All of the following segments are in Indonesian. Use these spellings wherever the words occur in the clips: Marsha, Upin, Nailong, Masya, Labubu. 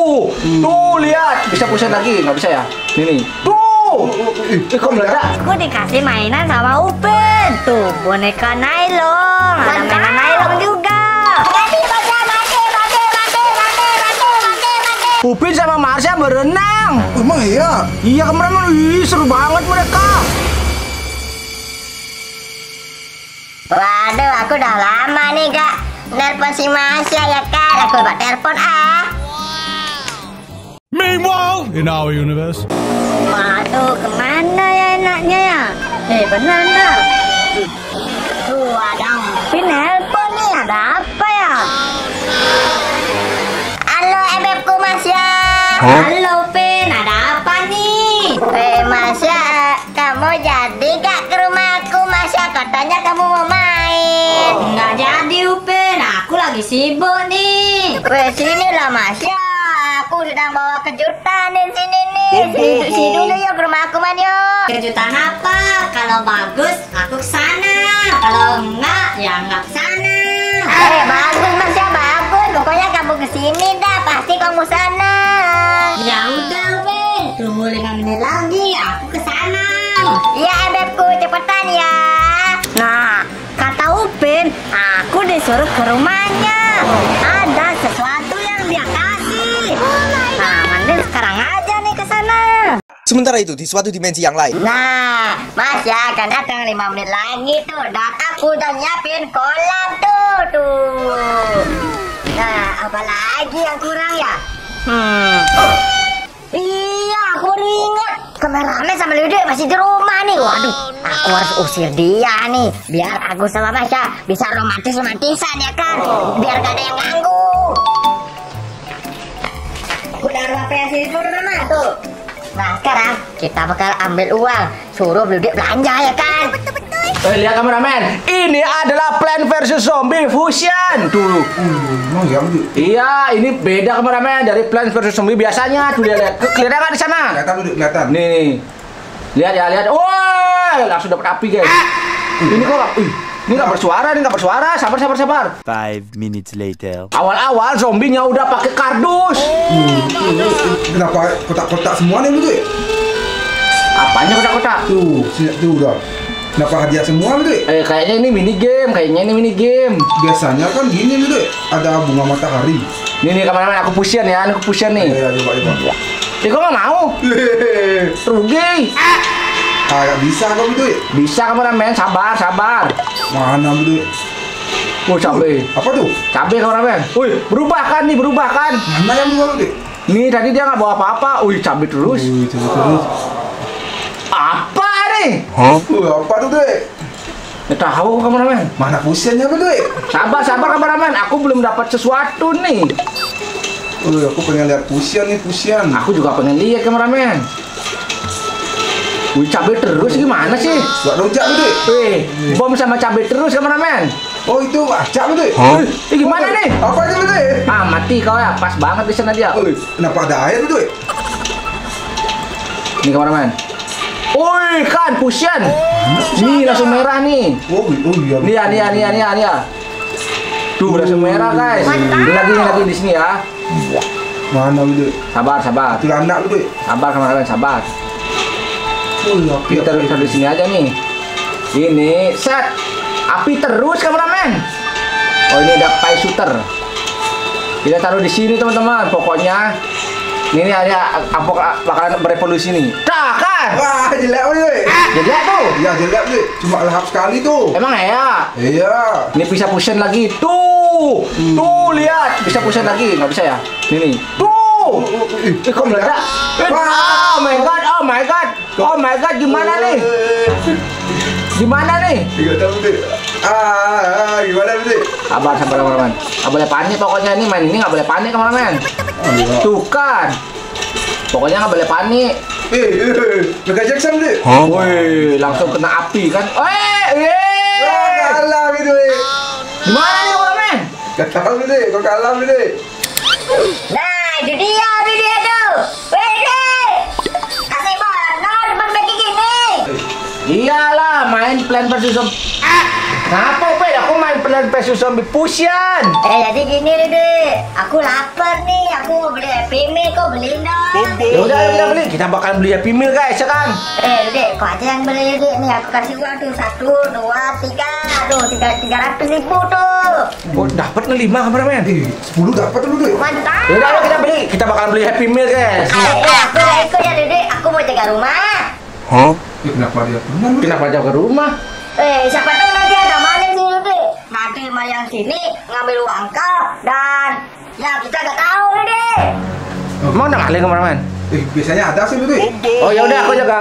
Tuh, tuh lihat. Bisa pusing lagi, nggak bisa ya? Ini. Tuh. Kok meledak? Aku dikasih mainan sama Upin. Tuh, boneka Nailong. Ada mainan Nailong juga. Upin sama Marsha berenang. Emang iya? Iya kemarin, seru banget mereka. Waduh, aku udah lama nih Kak nelpon si Marsha ya Kak. Aku lupa telepon ah. Meanwhile in our universe. Waduh, kemana ya enaknya ya? Eh, benar nggak? Tuh ada Upin nelpon nih, ada apa ya? Halo FFku Marsha. Halo Upin, ada apa nih? Eh Marsha, kamu jadi gak ke rumahku Marsha? Katanya kamu mau main. Nggak jadi Upin, aku lagi sibuk nih. Weh sini lah Marsha, aku sedang bawa kejutan di sini nih. Sini dulu yuk ke rumah aku man yuk. Kejutan apa? Kalau bagus aku kesana, kalau enggak ya enggak kesana. Eh bagus Marsha, bagus. Pokoknya kamu kesini dah, pasti kamu sana. Ya udah Upin, tunggu 5 menit lagi aku kesana. Iya bebku, cepetan ya. Nah, kata Upin, aku disuruh ke rumahnya. Ada sesuatu yang dia kasih. Nah, mending sekarang aja nih ke sana. Sementara itu di suatu dimensi yang lain. Nah, Mas ya akan datang 5 menit lagi tuh. Dan aku udah nyiapin kolam tuh, Nah, apa lagi yang kurang ya? Iya, aku ingat. Kameramen sama Ludo masih di rumah nih. Waduh, aku harus usir dia nih. Biar aku sama Marsha bisa romantis-romantisan ya kan. Biar gak ada yang ganggu. Udah ruang pensil dulu mama tuh. Nah sekarang kita bakal ambil uang. Suruh Ludo belanja ya kan. Betul. Lihat kameramen, ini adalah Plan versus Zombie Fusion. Tuh. Iya, ini beda kameramen dari Plan versus Zombie biasanya. Tuh lihat, kelihatan nggak di sana? Kelihatan, kelihatan. Nih, lihat ya, lihat. Wah, langsung dapat api guys. Ini kok, ini nggak bersuara, Sabar, sabar. 5 minutes later. Awal-awal zombinya udah pakai kardus. Kenapa kotak-kotak semua nih itu? Apanya kotak-kotak? Tuh, tuh udah. Kenapa hadiah semua gitu? Eh kayaknya ini mini game, Biasanya kan gini gitu, ada bunga matahari. Ini nih kameramen, aku pusian ya, Iya, coba. Ya kok nggak mau? Rugi. Nggak bisa kok gitu. Bisa kameramen, sabar. Mana gitu? Oh cabai. Apa tuh? Cabai kameramen. Wih, berubah kan nih, Mana yang berubah gitu? Nih tadi dia nggak bawa apa-apa. Wih, cabai terus. Apa? Apa tuh deh? Nggak tahu kameramen. Mana pusiannya apa deh? Sabar kameramen. Aku belum dapat sesuatu nih. Aku pengen lihat pusian nih Aku juga pengen lihat kameramen. Wih cabai terus gimana sih? Gak rujak deh. Wih bom sama cabai terus kameramen. Oh itu acak deh. Ini gimana nih? Apa itu deh? Ah mati kau ya. Pas banget di sana dia. Kenapa ada air deh? Ini kameramen. Woi kan pusian, nih langsung merah nih. Nih ya. Tuh langsung merah guys. Lagi di sini ya. Mana itu? Sabar. Itu anak itu. Sabar. Kita taruh di sini aja nih. Ini set. Api terus kameramen. Oh ini ada pie shooter. Kita taruh di sini teman-teman. Pokoknya ini ada apa bakalan berevolusi nih. Dah. Wah, jelek weh. Jelek tuh. Ya jelek tuh. Cuma lahap sekali tuh. Emang ya? Iya. Ini bisa pusing lagi. Tuh. Tuh lihat, bisa pusing lagi. Enggak bisa ya? Ini. Tuh. Kok meledak? Oh my god. Gimana nih? Enggak tahu deh. Gimana nih? Sabar kameramen. Enggak boleh panik pokoknya ini main ini enggak boleh panik kameramen. Tuh kan. Pokoknya nggak boleh panik. Mereka Jackson deh. Woi, langsung kena api kan? Kalah gitu deh. Gimana nih kameramen? Gak tahu deh, kok kalah deh. Nah, itu dia tuh. Wih, kasih bola berbagi gini. Iyalah, main Plan versus Zombie. Kenapa Upin? Aku main Plan versus Zombie Fusion. Jadi gini deh, aku lapar nih, aku mau beli Happy Meal. beliin dong. Bobo. Udah kita beli. Kita bakal beli Happy Meal guys, ya kan? Dek, kok aja yang beli Dek? Nih aku kasih uang tuh 1, 2, 3. Tuh 300 ribu tuh. Oh, dapat nih 5 kameramen. 10 dapat lu Dek. Mantap. Udah ayo kita beli. Kita bakal beli Happy Meal guys. Aku ikut ya Dek. Aku mau jaga rumah. Hah? Kenapa dia? Kenapa jaga rumah? Siapa tahu nanti ada maling nih Dek. Nanti maling sini ngambil uang kau dan ya kita gak tahu nih Dek. Emang ada maling kameramen? Biasanya ada sih Dek. Oh ya udah aku jaga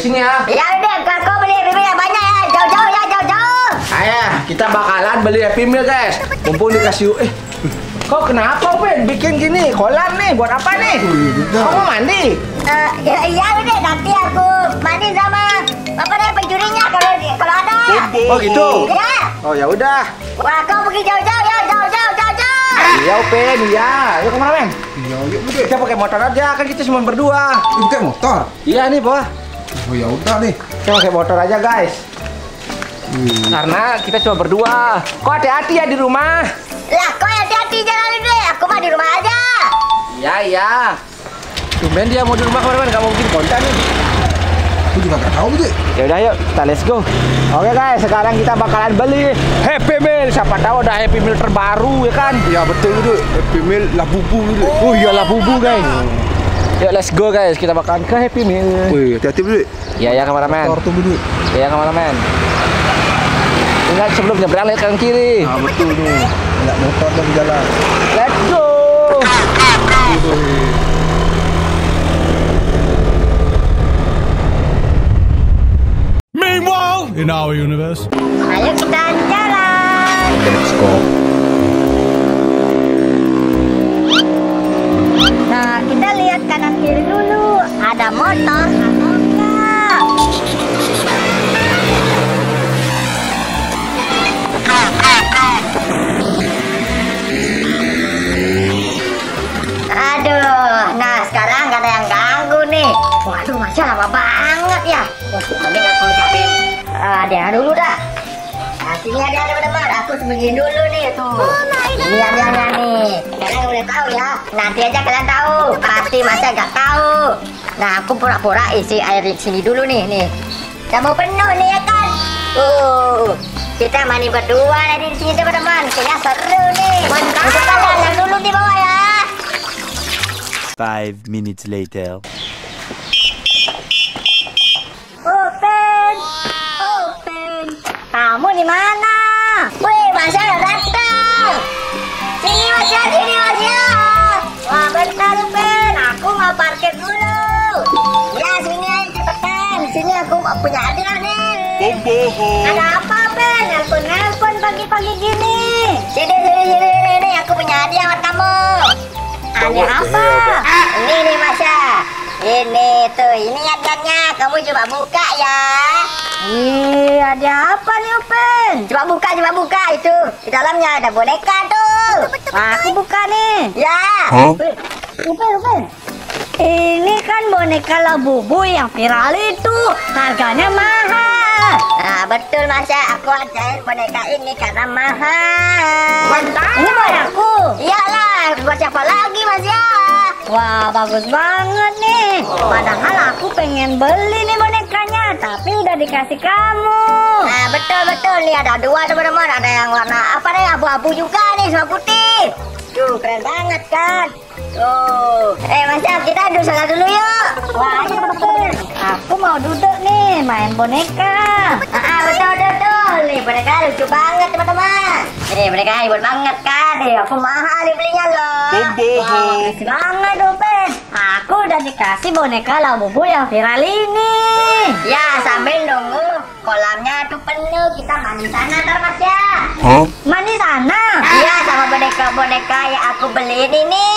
sini ya. Ya udah kau beli Happy Meal banyak ya. Jauh-jauh ya, jauh-jauh. Ayah, kita bakalan beli Happy Meal guys. Mumpung dikasih kok kenapa Upin bikin gini kolam nih buat apa nih? Kau mau mandi? Iya udah nanti aku mandi sama apa deh pencurinya kalau ada. Oh gitu. Iya. Oh ya udah. Wah kau pergi jauh-jauh ya jauh-jauh. Iya Upin iya. Yuk kemana Upin? Iya yuk udah. Kita pakai motor aja kan kita cuma berdua. Pakai motor? Iya nih Pak. Oh ya udah nih. Kita pakai motor aja guys. Karena kita cuma berdua. Kok hati-hati ya di rumah. Lah kok hati-hati jalan deh, aku mah di rumah aja. Iya. Tumben dia mau di rumah kemarin, gak mungkin kontak nih. Aku juga gak tahu deh. Ya udah yuk, kita let's go. Oke guys, sekarang kita bakalan beli Happy Meal. Siapa tahu ada Happy Meal terbaru ya kan? Ya betul deh, Happy Meal Labubu deh. Oh iya Labubu guys. Yuk let's go guys, kita bakalan ke Happy Meal. Wih, hati-hati dulu. Iya kameramen. Motor tunggu dulu. Iya kameramen. Ingat sebelum nyebrang lihat kanan kiri. Nah betul deh. Nggak motor dan jalan. Let's go. Meanwhile, in our universe. Ayo kita jalan. Let's go. Nah, kita lihat kanan kiri dulu. Ada motor atau enggak? Aduh, nah sekarang gak ada yang ganggu nih. Waduh, Marsha lama banget ya. Tapi gak perlu capin Adea dulu dah. Nah, sini Adea teman-teman, aku sembunyiin dulu nih tuh. Ini Adea nih. Kalian gak boleh tahu ya. Nanti aja kalian tahu. Pasti Marsha gak tahu. Nah, aku pura-pura isi air di sini dulu nih. Udah mau penuh nih ya kan. Kita mandi berdua dari sini teman-teman. Kayaknya seru nih. Mantap. Kita jalan dulu di bawah ya. 5 minutes later. Upin, kamu di mana? Wih, Marsha udah datang. Sini Marsha. Wah benar Upin, aku mau parkir dulu. Ya sini cepetan, sini aku mau punya hadiah nih. Ada apa Upin? Nelpon pagi-pagi gini. Sini, aku punya hadiah buat kamu. Ada apa? Ini nih Marsha. Ini tuh, ini hadiahnya. Kamu coba buka ya. Ih, ada apa nih Upin? Coba buka itu. Di dalamnya ada boneka tuh. Wah, aku buka nih. Ya. Upin. Ini kan boneka Labubu yang viral itu. Harganya mahal. Nah, betul Marsha. Aku ajain boneka ini karena mahal. Mantap. Ini buat aku. Iyalah. Buat siapa lagi Mas ya? Wah bagus banget nih. Padahal aku pengen beli nih bonekanya, tapi udah dikasih kamu. Nah betul nih ada 2 teman-teman, ada yang warna apa nih abu-abu juga nih sama putih. Duh keren banget kan? Tuh. Mas ya kita duduk dulu yuk. Wah ini betul. Aku mau duduk nih main boneka. Betul. Nih boneka lucu banget teman-teman. Nih boneka hebat banget kan. Nih aku mahal belinya loh. Wah, makasih banget Upin. Aku udah dikasih boneka Labubu yang viral ini. Ya sambil nunggu kolamnya tuh penuh kita mandi sana ntar Mas ya. Mandi sana? Iya sama boneka yang aku beliin ini.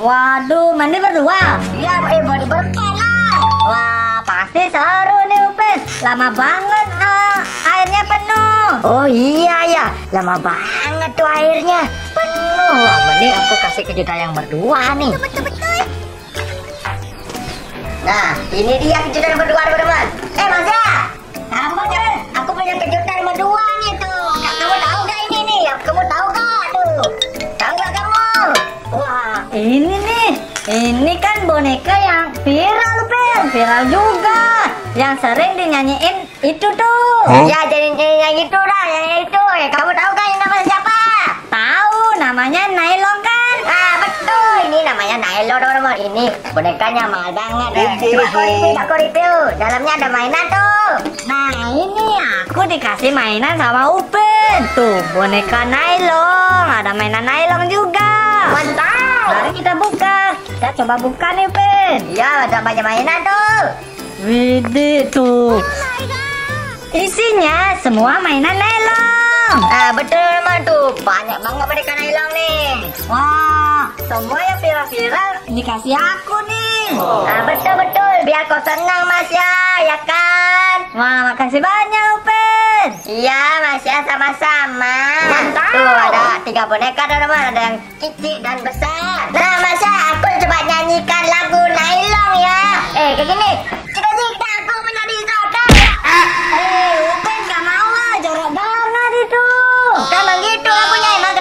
Waduh mandi berdua? Iya mandi berdua lah. Wah pasti seru nih Upin. Lama banget airnya penuh. Oh iya ya, lama banget tuh airnya penuh. Wah, mending aku kasih ke kita yang berdua nih. Betul. Nah, ini dia kejutan berdua teman-teman. Marsha, kamu kan? Aku punya kejutan berdua nih tuh. Kamu tahu gak ini nih? Kamu tahu gak? Tahu gak kamu? Wah, ini nih Ini kan boneka yang viral, Pin. Viral juga. Yang sering dinyanyiin itu tuh. Huh? Ya, jadi yang itu lah, yang itu. Ya, kamu tahu kan ini namanya siapa? Tahu, namanya Nailong kan? Ah, betul. Ini namanya Nailong, teman-teman. Ini bonekanya mahal banget. Aku review. Dalamnya ada mainan tuh. Nah, ini aku dikasih mainan sama Upin. Tuh, boneka Nailong. Ada mainan Nailong juga. Mantap. Mari kita buka. Kita coba buka nih, Pin. Ya, ada banyak mainan tuh. Widih tuh. Isinya semua mainan Nailong. Ah, betul teman tuh. Banyak banget mereka Nailong nih. Wah, semua yang viral-viral dikasih aku nih. Oh. Ah, betul-betul. Biar kau senang, Mas ya, ya kan? Wah, makasih banyak, Upin. Iya, Mas ya, sama-sama. Tuh, ada 3 boneka, teman-teman. Ada yang kecil dan besar. Nah, Mas ya, aku coba nyanyikan lagu Nailong ya. Eh, kayak gini. Cita-cita aku menjadi seorang. Eh, Upin gak mau lah, jorok banget itu. Kan begitu lagunya, emang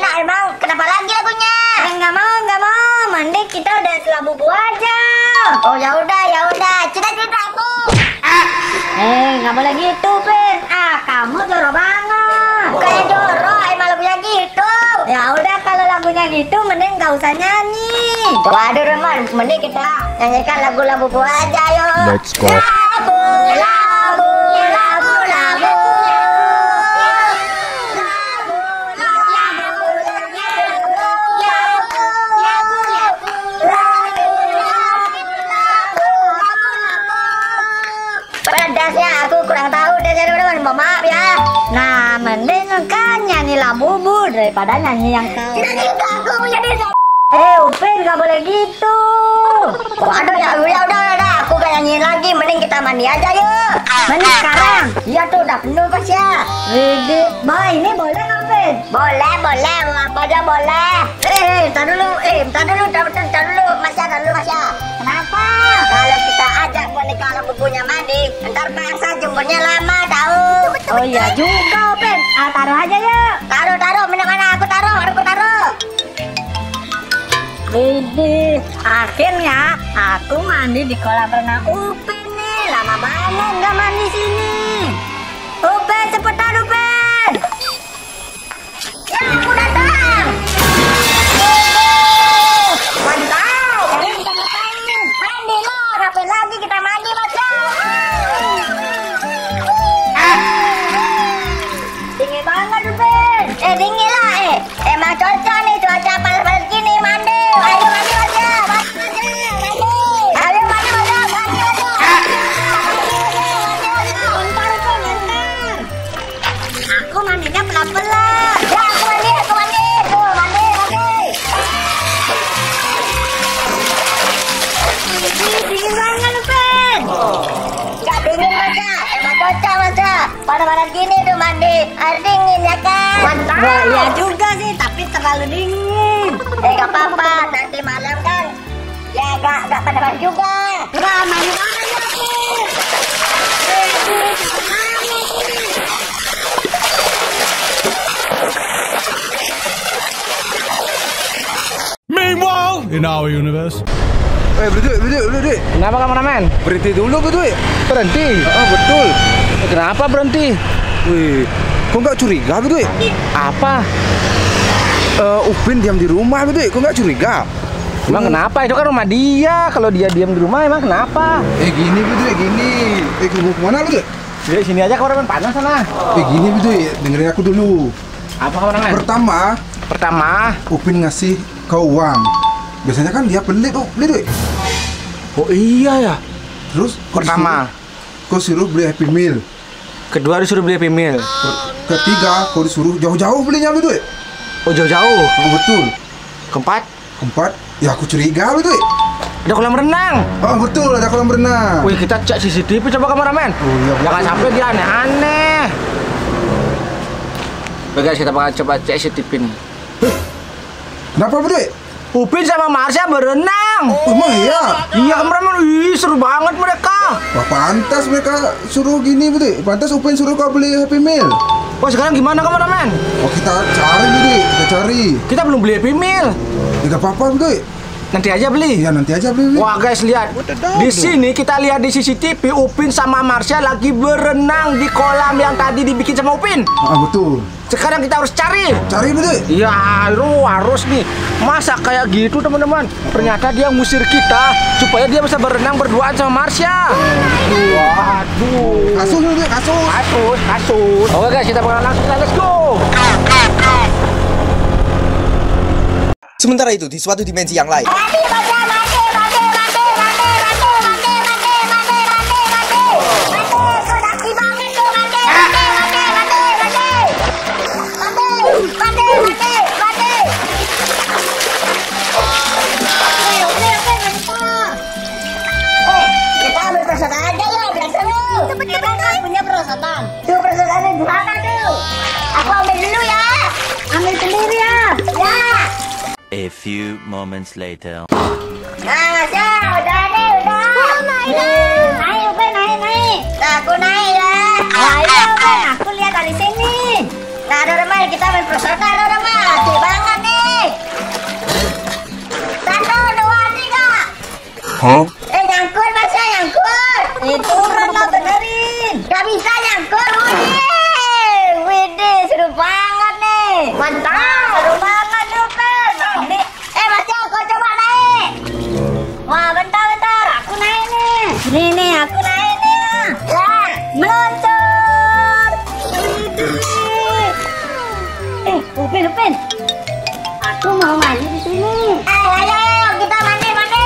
kenapa lagi lagunya? Gak mau. Mending kita udah Labubu aja. Oh, ya udah. Cita-cita aku. Eh, gak boleh gitu, Upin. Ah, kamu jorok banget. Bukannya jorok, emang lagunya gitu. Ya udah, kalau lagunya gitu, mending gak usah nyanyi. Waduh, teman, mending kita nyanyikan lagu Labubu aja, yo. Let's go. Pedasnya aku kurang tahu deh, teman-teman. Mohon maaf ya. Nah, mending kan nyanyi Labubu daripada nyanyi yang kau. Aku menjadi. Eh, Upin gak boleh gitu. Waduh, ya udah. Aku gak nyanyiin lagi. Mending kita mandi aja yuk. Mandi sekarang. Iya tuh, udah penuh pas ya. Boy, ini boleh gak, Upin? Boleh. Apa aja boleh. Bentar dulu. Mas ya. Kenapa? Kalau kita ajak boneka Labubunya mandi, ntar paksa jemputnya lama tahu. Oh iya juga, Upin. Ah, taruh aja yuk. Taruh. Mana aku taruh. Widih, akhirnya aku mandi di kolam renang Upin nih. Lama banget nggak mandi sini. Upin, cepetan Upin. Ya, aku datang. Mantap. Jadi kita ngapain? Mandi loh, ngapain lagi kita mandi macam? Dingin banget Upin. Dingin lah. Emang cocok nih cuaca panas-panas gini mandi. Panas-panas gini tuh mandi, air dingin ya kan? Mantap. Wah, iya juga sih, tapi terlalu dingin. Gak apa-apa, nanti malam kan? Ya gak panas-panas juga. Ramai banget lagi. Meanwhile, in our universe. Eh, berhenti. Kenapa kameramen? Berhenti dulu, betul. Berhenti. Oh, betul. Kenapa berhenti? Wih, kok nggak curiga, betul? Apa? Upin diam di rumah, betul? Kok nggak curiga? Emang kenapa? Itu kan rumah dia. Kalau dia diam di rumah, emang kenapa? Gini, betul. Kamu kemana, betul? Ya, sini aja kameramen, panas sana. Oh. Gini, betul. Dengerin aku dulu. Apa kameramen? Pertama, Upin ngasih kau uang. Biasanya kan dia pelit, betul? Oh iya ya. Terus pertama, kau suruh beli Happy Meal. Kedua, disuruh beli Happy Meal. Ketiga, kau disuruh jauh-jauh belinya, betul? Oh, jauh-jauh? Oh, betul. Keempat, ya aku curiga, betul? Ada kolam renang. Oh, betul, ada kolam renang. Wih, kita cek CCTV coba kameramen. Oh, iya, jangan sampai dia aneh-aneh. Oke, guys, kita bakal coba cek CCTV nih. Kenapa, betul? Upin sama Marsha berenang. Emang iya? Iya, kameramen. Ih, seru banget mereka. Wah, pantas mereka suruh gini, betul. Pantas Upin suruh kau beli Happy Meal. Wah, sekarang gimana kameramen? Wah, kita cari, betul. Kita belum beli Happy Meal. Tidak apa-apa, betul. Nanti aja beli. Ya nanti aja beli. Wah guys, lihat. Di sini kita lihat di CCTV Upin sama Marsha lagi berenang di kolam yang tadi dibikin sama Upin. Ah betul. Sekarang kita harus cari. Cari betul. Ya lu harus nih. Masa kayak gitu teman-teman. Ternyata dia ngusir kita supaya dia bisa berenang berduaan sama Marsha. Waduh. Kasus. Oke guys, kita bakal langsung let's go. Sementara itu, di suatu dimensi yang lain. A few moments later. Masya, udah deh, udah. Oh, naik, Upin, naik. Nah, aku naik ya. Ayo, Upin, aku lihat dari sini. Nah, ada rumah kita main perusahaan, ada rumah. Oke banget nih. 1, 2, 3. Huh? Nyangkur, Masya, nyangkur. Turun lo, benerin. Gak bisa nyangkur, Udin. Widih, seru banget nih. Mantap.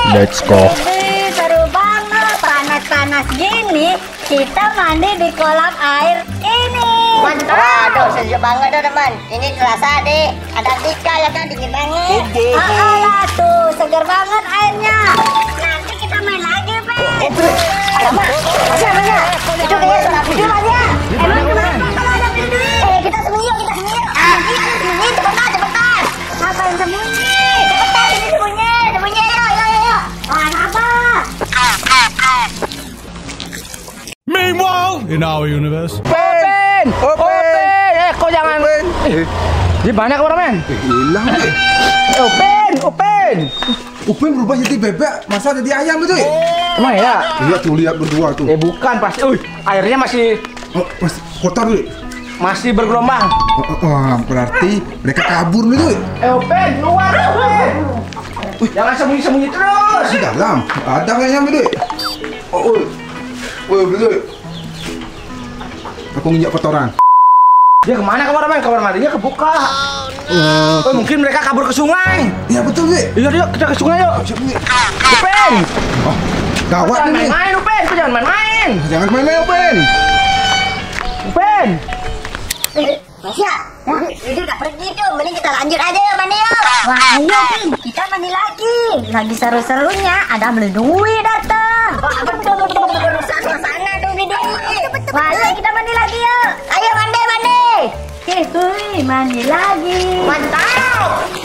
Let's go. Jadi, seru banget, panas-panas gini kita mandi di kolam air ini. Mantap. Waduh, sejuk banget tuh teman. Ini terasa deh, ada tika ya kan, dingin banget. Alah tuh, segar banget airnya. Nanti kita main lagi, Pen. Alamak, Masya. Itu kayaknya suara video aja. Emang kenapa kalau ada video? Kita sembunyi yuk, kita sembunyi. Sembunyi, cepetan. Ngapain sembunyi? Cepetan, ini sembunyi. Meanwhile, in our universe. Upin, kok jangan. Dia banyak orang men. Hilang. Upin berubah jadi bebek, masa jadi ayam itu? Emang ya? Lihat tuh, lihat berdua tuh. Bukan pasti. Airnya masih. Masih kotor tuh. Masih bergelombang. Berarti mereka kabur tuh. Upin, keluar. Jangan sembunyi-sembunyi terus. Di dalam ada kayaknya gede. Gede. Aku nginjak kotoran. Dia kemana kamar-kamar? Kamar mandinya kebuka. Mungkin mereka kabur ke sungai. Iya betul, Bi. Yuk, kita ke sungai yuk. Upin. Gawat nih. Main Upin, jangan main-main. Jangan main-main Upin. Masya, itu udah pergi tuh, mending kita lanjut aja ya mandi yuk. Wah iya Pin, kita mandi lagi seru-serunya, ada beli duit datang. Wah betul, rusak suasana tuh beli duit. Wah iya kita mandi lagi yuk, ayo mandi. Mandi lagi. Mantap.